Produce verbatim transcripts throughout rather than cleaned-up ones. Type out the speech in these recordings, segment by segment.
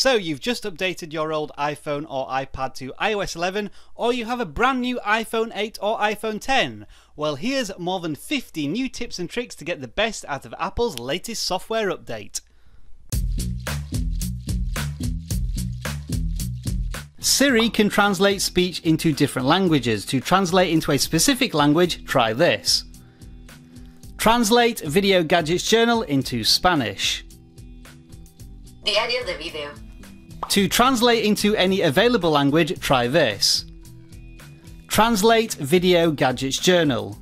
So you've just updated your old iPhone or iPad to i O S eleven, or you have a brand new iPhone eight or iPhone ten. Well, here's more than fifty new tips and tricks to get the best out of Apple's latest software update. Siri can translate speech into different languages. To translate into a specific language, try this. Translate Video Gadgets Journal into Spanish. Diario de video. To translate into any available language, try this. Translate Video Gadgets Journal.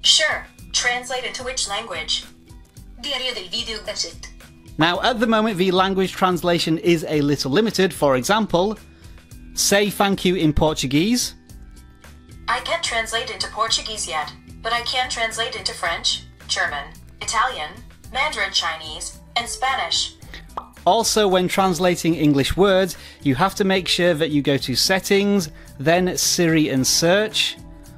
Sure. Translate into which language? Diario del video gadget. Now, at the moment, the language translation is a little limited. For example, say thank you in Portuguese. I can't translate into Portuguese yet, but I can translate into French, German, Italian, Mandarin Chinese, and Spanish. Also, when translating English words, you have to make sure that you go to Settings, then Siri and Search,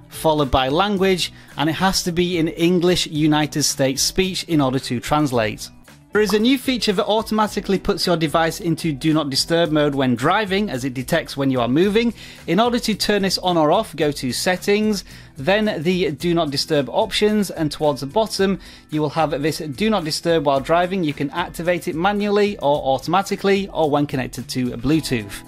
followed by Language, and it has to be in English United States speech in order to translate. There is a new feature that automatically puts your device into Do Not Disturb mode when driving, as it detects when you are moving. In order to turn this on or off, go to Settings, then the Do Not Disturb options, and towards the bottom you will have this Do Not Disturb while driving. You can activate it manually or automatically, or when connected to Bluetooth.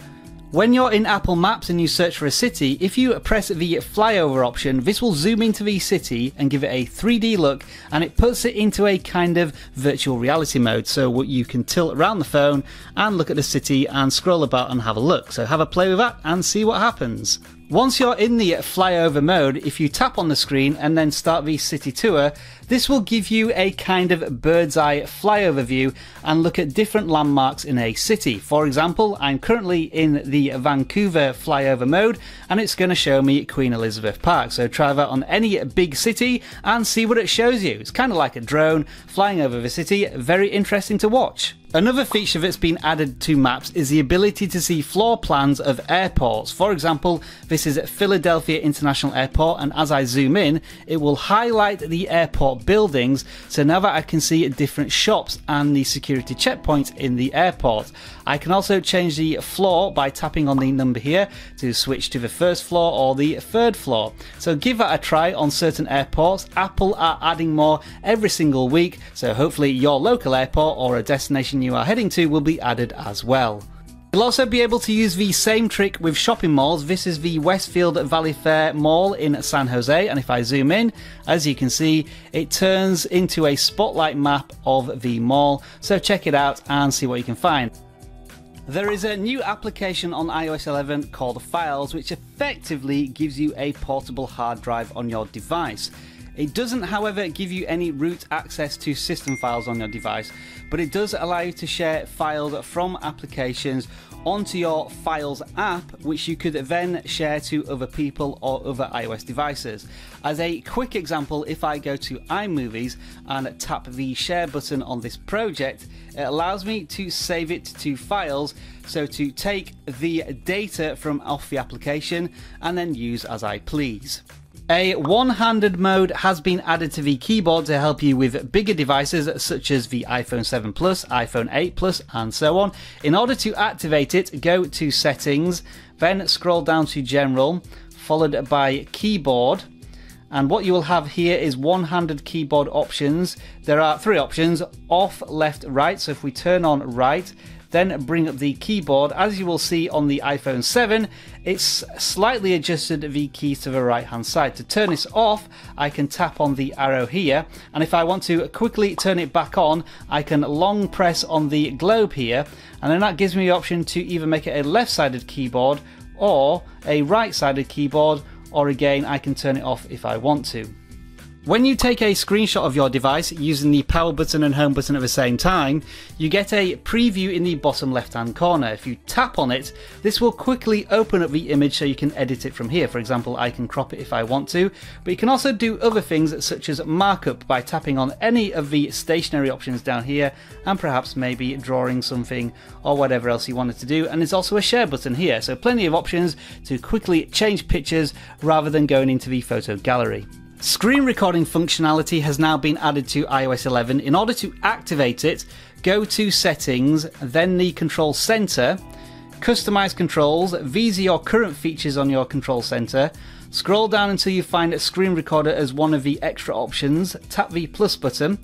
When you're in Apple Maps and you search for a city, if you press the flyover option, this will zoom into the city and give it a three D look, and it puts it into a kind of virtual reality mode, so you can tilt around the phone and look at the city and scroll about and have a look. So have a play with that and see what happens. Once you're in the flyover mode, if you tap on the screen and then start the city tour, this will give you a kind of bird's eye flyover view and look at different landmarks in a city. For example, I'm currently in the Vancouver flyover mode and it's going to show me Queen Elizabeth Park. So try that on any big city and see what it shows you. It's kind of like a drone flying over the city. Very interesting to watch. Another feature that's been added to maps is the ability to see floor plans of airports. For example, this is at Philadelphia International Airport, and as I zoom in, it will highlight the airport buildings, so now that I can see different shops and the security checkpoints in the airport. I can also change the floor by tapping on the number here to switch to the first floor or the third floor. So give that a try on certain airports. Apple are adding more every single week, so hopefully your local airport or a destination you are heading to will be added as well. You'll also be able to use the same trick with shopping malls. This is the Westfield Valley Fair Mall in San Jose, and if I zoom in, as you can see, it turns into a spotlight map of the mall, so check it out and see what you can find. There is a new application on i O S eleven called Files, which effectively gives you a portable hard drive on your device. It doesn't, however, give you any root access to system files on your device, but it does allow you to share files from applications onto your Files app, which you could then share to other people or other iOS devices. As a quick example, if I go to iMovies and tap the share button on this project, it allows me to save it to Files, so to take the data from off the application and then use as I please. A one-handed mode has been added to the keyboard to help you with bigger devices such as the iPhone seven Plus, iPhone eight Plus, and so on. In order to activate it, go to Settings, then scroll down to General, followed by Keyboard. And what you will have here is one-handed keyboard options. There are three options: off, left, right. So if we turn on right, then bring up the keyboard. As you will see on the iPhone seven, it's slightly adjusted the keys to the right hand side. To turn this off, I can tap on the arrow here, and if I want to quickly turn it back on, I can long press on the globe here, and then that gives me the option to either make it a left-sided keyboard or a right-sided keyboard, or again I can turn it off if I want to. When you take a screenshot of your device using the power button and home button at the same time, you get a preview in the bottom left hand corner. If you tap on it, this will quickly open up the image so you can edit it from here. For example, I can crop it if I want to, but you can also do other things such as markup by tapping on any of the stationary options down here and perhaps maybe drawing something or whatever else you wanted to do. And there's also a share button here, so plenty of options to quickly change pictures rather than going into the photo gallery. Screen recording functionality has now been added to i O S eleven. In order to activate it, Go to Settings, then the Control Center, Customize Controls. These are your current features on your Control Center. Scroll down until you find a screen recorder as one of the extra options. Tap the plus button.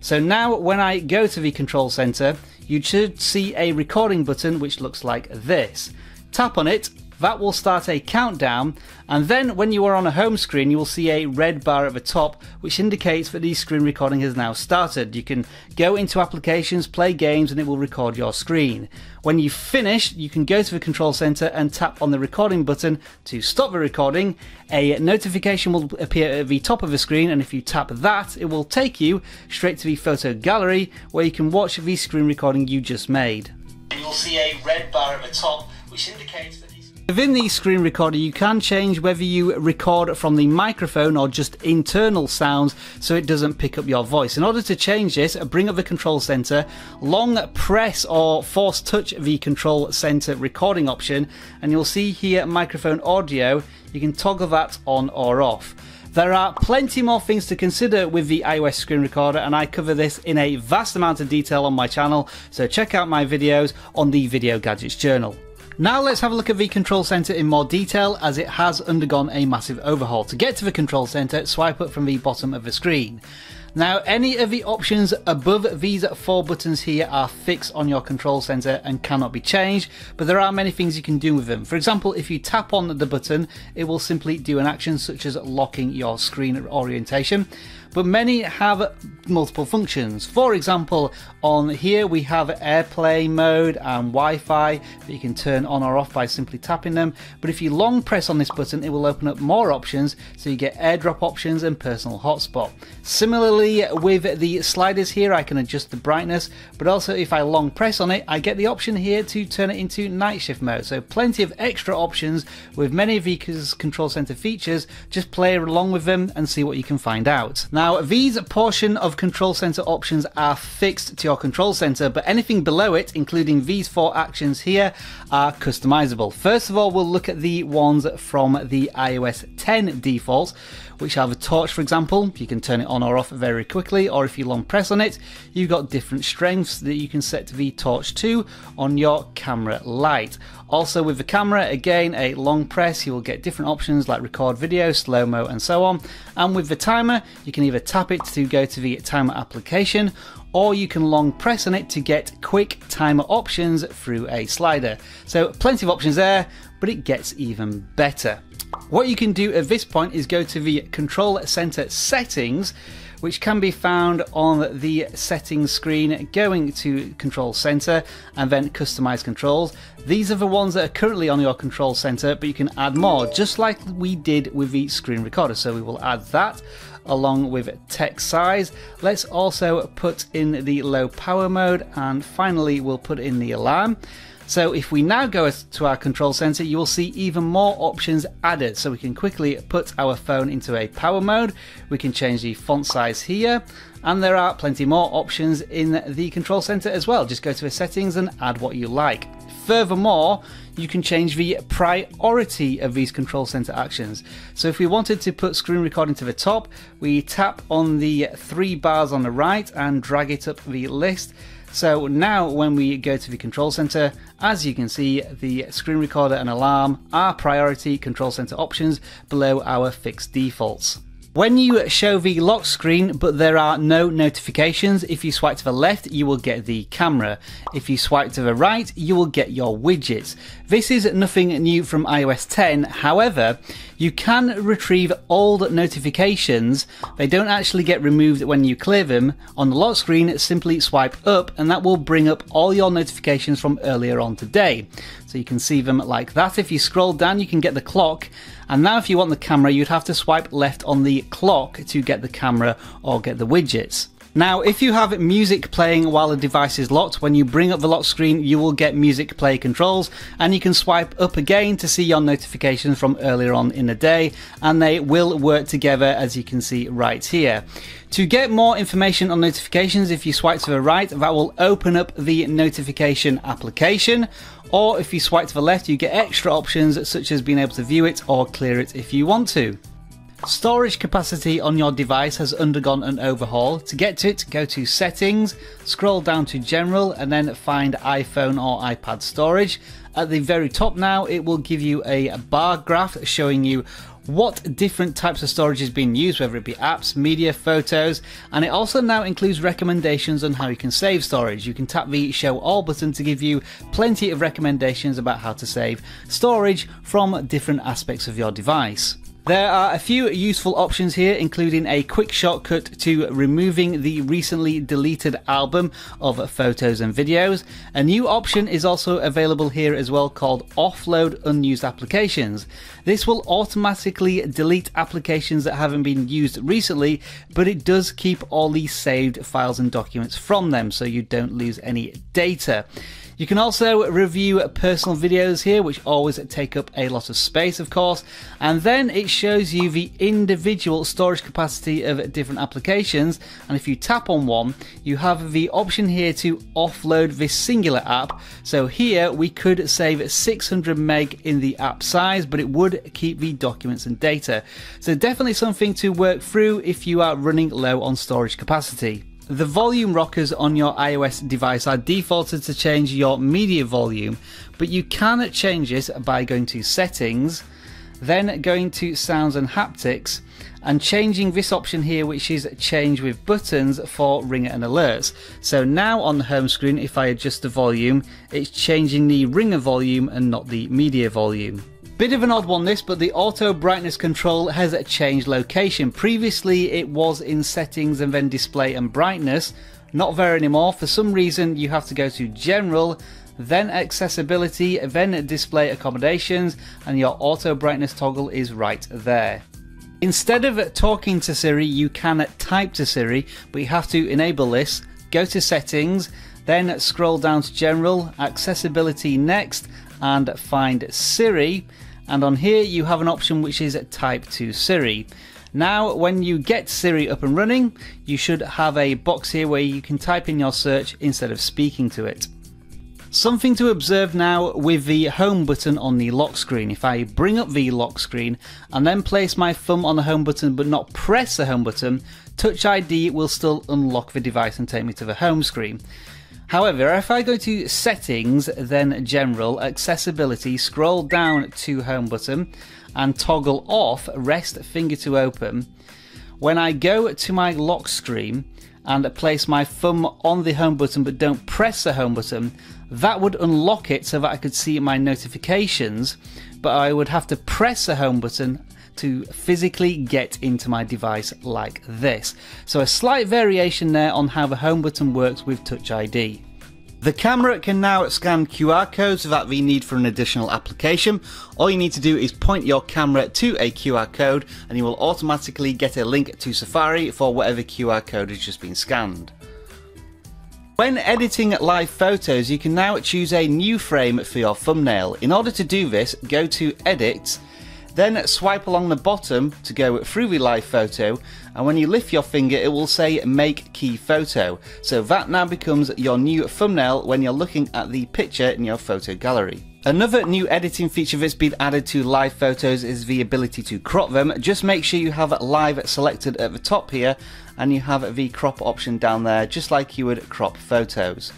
So now when I go to the Control Center, you should see a recording button which looks like this. Tap on it, that will start a countdown, and then when you are on a home screen you will see a red bar at the top which indicates that the screen recording has now started. You can go into applications, play games, and it will record your screen. When you've finished, you can go to the Control Center and tap on the recording button to stop the recording. A notification will appear at the top of the screen, and if you tap that, it will take you straight to the photo gallery where you can watch the screen recording you just made. You'll see a red bar at the top which indicates that within the screen recorder you can change whether you record from the microphone or just internal sounds so it doesn't pick up your voice. In order to change this, bring up the Control Center, long press or force touch the Control Center recording option, and you'll see here microphone audio. You can toggle that on or off. There are plenty more things to consider with the iOS screen recorder, and I cover this in a vast amount of detail on my channel, so check out my videos on the Video Gadgets Journal. Now let's have a look at the Control Center in more detail, as it has undergone a massive overhaul. To get to the Control Center, swipe up from the bottom of the screen. Now, any of the options above these four buttons here are fixed on your Control Center and cannot be changed, but there are many things you can do with them. For example, if you tap on the button, it will simply do an action such as locking your screen orientation, but many have multiple functions. For example, on here we have airplane mode and Wi-Fi that you can turn on or off by simply tapping them, but if you long press on this button, it will open up more options, so you get AirDrop options and personal hotspot. Similarly, with the sliders here, I can adjust the brightness, but also if I long press on it, I get the option here to turn it into night shift mode. So plenty of extra options with many of these Control Center features. Just play along with them and see what you can find out. Now, these portion of Control Center options are fixed to your Control Center, but anything below it, including these four actions here, are customizable. First of all, we'll look at the ones from the iOS ten defaults, which are the torch, for example. You can turn it on or off very very quickly, or if you long press on it, you've got different strengths that you can set the torch to on your camera light. Also with the camera, again, a long press, you will get different options like record video, slow-mo, and so on. And with the timer, you can either tap it to go to the timer application, or you can long press on it to get quick timer options through a slider. So plenty of options there, but it gets even better. What you can do at this point is go to the Control Center settings, which can be found on the settings screen, going to Control Center and then Customize Controls. These are the ones that are currently on your Control Center, but you can add more, just like we did with the screen recorder. So we will add that along with text size. Let's also put in the low power mode, and finally we'll put in the alarm. So if we now go to our Control Center, you will see even more options added. So we can quickly put our phone into a power mode, we can change the font size here, and there are plenty more options in the Control Center as well. Just go to the settings and add what you like. Furthermore, you can change the priority of these Control Center actions. So if we wanted to put screen recording to the top, we tap on the three bars on the right and drag it up the list. So now when we go to the Control Center, as you can see, the screen recorder and alarm are priority Control Center options below our fixed defaults. When you show the lock screen but there are no notifications, if you swipe to the left you will get the camera. If you swipe to the right you will get your widgets. This is nothing new from iOS ten, however you can retrieve old notifications. They don't actually get removed when you clear them. On the lock screen simply swipe up and that will bring up all your notifications from earlier on today. So you can see them like that. If you scroll down you can get the clock, and now if you want the camera you'd have to swipe left on the clock to get the camera or get the widgets. Now, if you have music playing while the device is locked, when you bring up the lock screen, you will get music play controls, and you can swipe up again to see your notifications from earlier on in the day, and they will work together as you can see right here. To get more information on notifications, if you swipe to the right, that will open up the notification application, or if you swipe to the left, you get extra options such as being able to view it or clear it if you want to. Storage capacity on your device has undergone an overhaul. To get to it, go to Settings, scroll down to General and then find iPhone or iPad storage. At the very top now, it will give you a bar graph showing you what different types of storage is being used, whether it be apps, media, photos, and it also now includes recommendations on how you can save storage. You can tap the Show All button to give you plenty of recommendations about how to save storage from different aspects of your device. There are a few useful options here, including a quick shortcut to removing the recently deleted album of photos and videos. A new option is also available here as well called Offload Unused Applications. This will automatically delete applications that haven't been used recently, but it does keep all the saved files and documents from them so you don't lose any data. You can also review personal videos here, which always take up a lot of space, of course, and then it shows you the individual storage capacity of different applications, and if you tap on one, you have the option here to offload this singular app. So here we could save six hundred meg in the app size, but it would keep the documents and data. So definitely something to work through if you are running low on storage capacity. The volume rockers on your iOS device are defaulted to change your media volume, but you can change this by going to Settings, then going to Sounds and Haptics, and changing this option here, which is Change with Buttons for Ringer and Alerts. So now on the home screen, if I adjust the volume, it's changing the ringer volume and not the media volume. Bit of an odd one this, but the auto brightness control has changed location. Previously it was in Settings and then Display and Brightness. Not there anymore. For some reason you have to go to General, then Accessibility, then Display Accommodations, and your auto brightness toggle is right there. Instead of talking to Siri, you can type to Siri, but you have to enable this. Go to Settings, then scroll down to General, Accessibility next, and find Siri, and on here you have an option which is Type to Siri. Now when you get Siri up and running, you should have a box here where you can type in your search instead of speaking to it. Something to observe now with the home button on the lock screen. If I bring up the lock screen and then place my thumb on the home button but not press the home button, Touch I D will still unlock the device and take me to the home screen. However, if I go to Settings, then General, Accessibility, scroll down to Home button and toggle off Rest Finger to Open, when I go to my lock screen and place my thumb on the Home button but don't press the Home button, that would unlock it so that I could see my notifications, but I would have to press the Home button to physically get into my device like this. So a slight variation there on how the home button works with Touch I D. The camera can now scan Q R codes without the need for an additional application. All you need to do is point your camera to a Q R code and you will automatically get a link to Safari for whatever Q R code has just been scanned. When editing live photos, you can now choose a new frame for your thumbnail. In order to do this, go to Edit, then swipe along the bottom to go through the live photo, and when you lift your finger it will say Make Key Photo. So that now becomes your new thumbnail when you're looking at the picture in your photo gallery. Another new editing feature that's been added to live photos is the ability to crop them. Just make sure you have live selected at the top here and you have the crop option down there, just like you would crop photos.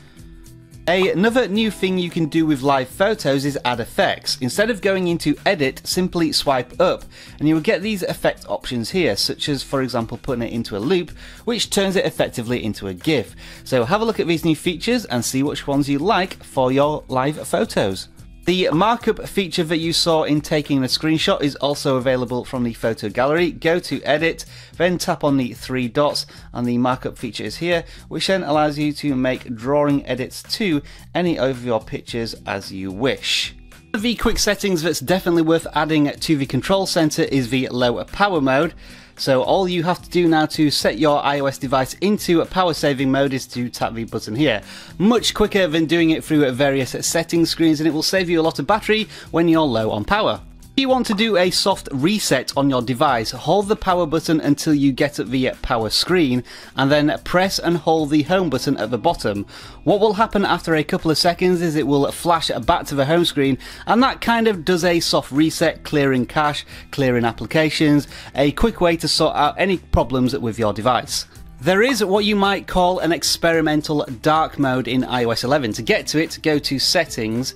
Another new thing you can do with live photos is add effects. Instead of going into Edit, simply swipe up and you will get these effect options here, such as, for example, putting it into a loop, which turns it effectively into a GIF. So have a look at these new features and see which ones you like for your live photos. The markup feature that you saw in taking the screenshot is also available from the photo gallery. Go to Edit, then tap on the three dots and the markup feature is here, which then allows you to make drawing edits to any of your pictures as you wish. One of the quick settings that's definitely worth adding to the control center is the low power mode. So all you have to do now to set your iOS device into a power saving mode is to tap the button here. Much quicker than doing it through various settings screens, and it will save you a lot of battery when you're low on power. If you want to do a soft reset on your device, hold the power button until you get the power screen, and then press and hold the home button at the bottom. What will happen after a couple of seconds is it will flash back to the home screen, and that kind of does a soft reset, clearing cache, clearing applications, a quick way to sort out any problems with your device. There is what you might call an experimental dark mode in i O S eleven. To get to it, go to Settings,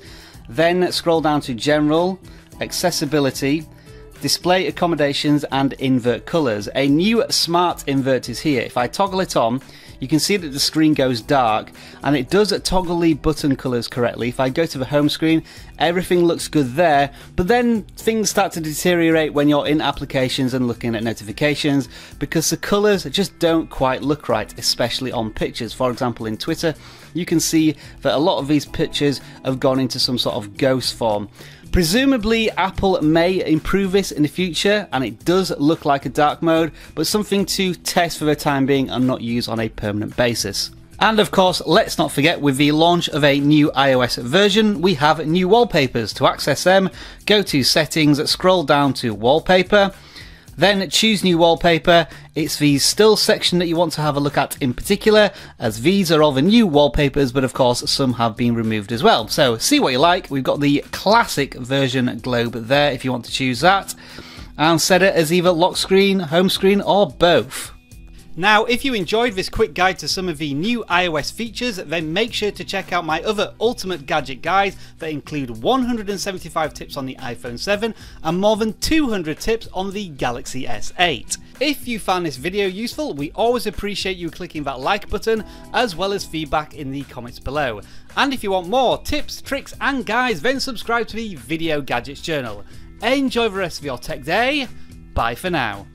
then scroll down to General, Accessibility, Display Accommodations and Invert Colors. A new Smart Invert is here. If I toggle it on, you can see that the screen goes dark, and it does toggle the button colors correctly. If I go to the home screen, everything looks good there, but then things start to deteriorate when you're in applications and looking at notifications, because the colors just don't quite look right, especially on pictures. For example, in Twitter, you can see that a lot of these pictures have gone into some sort of ghost form. Presumably, Apple may improve this in the future, and it does look like a dark mode, but something to test for the time being and not use on a permanent basis. And of course, let's not forget, with the launch of a new iOS version, we have new wallpapers. To access them, go to Settings, scroll down to Wallpaper, then choose New Wallpaper. It's the still section that you want to have a look at in particular, as these are all the new wallpapers, but of course some have been removed as well. So see what you like. We've got the classic version globe there if you want to choose that, and set it as either lock screen, home screen, or both. Now, if you enjoyed this quick guide to some of the new iOS features, then make sure to check out my other Ultimate Gadget Guides that include one hundred seventy-five tips on the iPhone seven and more than two hundred tips on the Galaxy S eight. If you found this video useful, we always appreciate you clicking that like button, as well as feedback in the comments below. And if you want more tips, tricks and guides, then subscribe to the Video Gadgets Journal. Enjoy the rest of your tech day. Bye for now.